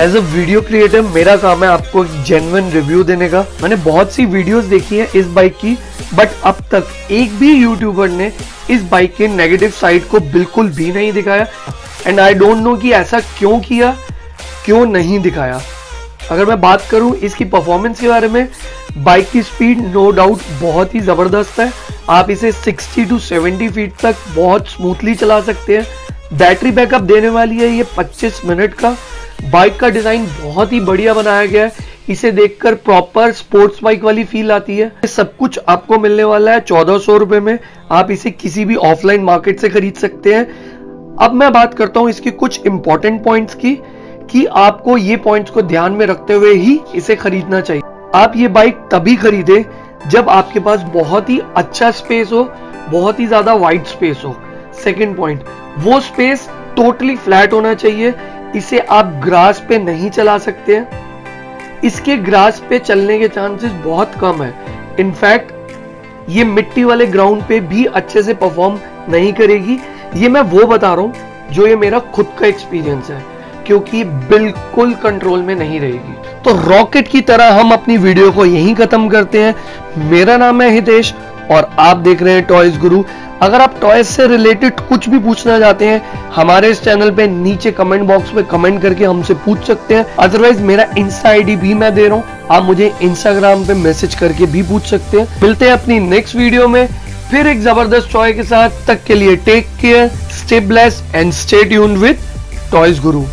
As a video creator मेरा काम है आपको एक जेन्युइन रिव्यू देने का। मैंने बहुत सी वीडियोस देखी हैं इस बाइक की, बट अब तक एक भी यूट्यूबर ने इस बाइक के नेगेटिव साइड को बिल्कुल भी नहीं दिखाया। एंड आई डोंट नो कि ऐसा क्यों किया, क्यों नहीं दिखाया। अगर मैं बात करूं इसकी परफॉर्मेंस के बारे में, बाइक की स्पीड नो डाउट बहुत ही ज़बरदस्त है। आप इसे 60 to 70 फीट तक बहुत स्मूथली चला सकते हैं। बैटरी बैकअप देने वाली है ये 25 मिनट का। बाइक का डिज़ाइन बहुत ही बढ़िया बनाया गया है, इसे देखकर प्रॉपर स्पोर्ट्स बाइक वाली फील आती है। सब कुछ आपको मिलने वाला है 1400 रुपये में। आप इसे किसी भी ऑफलाइन मार्केट से खरीद सकते हैं। अब मैं बात करता हूँ इसकी कुछ इंपॉर्टेंट पॉइंट्स की, कि आपको ये पॉइंट्स को ध्यान में रखते हुए ही इसे खरीदना चाहिए। आप ये बाइक तभी खरीदें जब आपके पास बहुत ही अच्छा स्पेस हो, बहुत ही ज़्यादा वाइड स्पेस हो। सेकेंड पॉइंट, वो स्पेस टोटली फ्लैट होना चाहिए। इसे आप ग्रास पे नहीं चला सकते हैं। इसके ग्रास पे चलने के चांसेस बहुत कम है। इनफैक्ट ये मिट्टी वाले ग्राउंड पे भी अच्छे से परफॉर्म नहीं करेगी। ये मैं वो बता रहा हूँ जो ये मेरा खुद का एक्सपीरियंस है, क्योंकि बिल्कुल कंट्रोल में नहीं रहेगी। तो रॉकेट की तरह हम अपनी वीडियो को यहीं खत्म करते हैं। मेरा नाम है हितेश और आप देख रहे हैं टॉयज गुरु। अगर आप टॉयज से रिलेटेड कुछ भी पूछना चाहते हैं हमारे इस चैनल पे नीचे कमेंट बॉक्स में कमेंट करके हमसे पूछ सकते हैं। अदरवाइज मेरा इंस्टा आईडी भी मैं दे रहा हूँ, आप मुझे इंस्टाग्राम पे मैसेज करके भी पूछ सकते हैं। मिलते हैं अपनी नेक्स्ट वीडियो में फिर एक जबरदस्त टॉय के साथ। तक के लिए take care, stay blessed and stay tuned with toys Guru.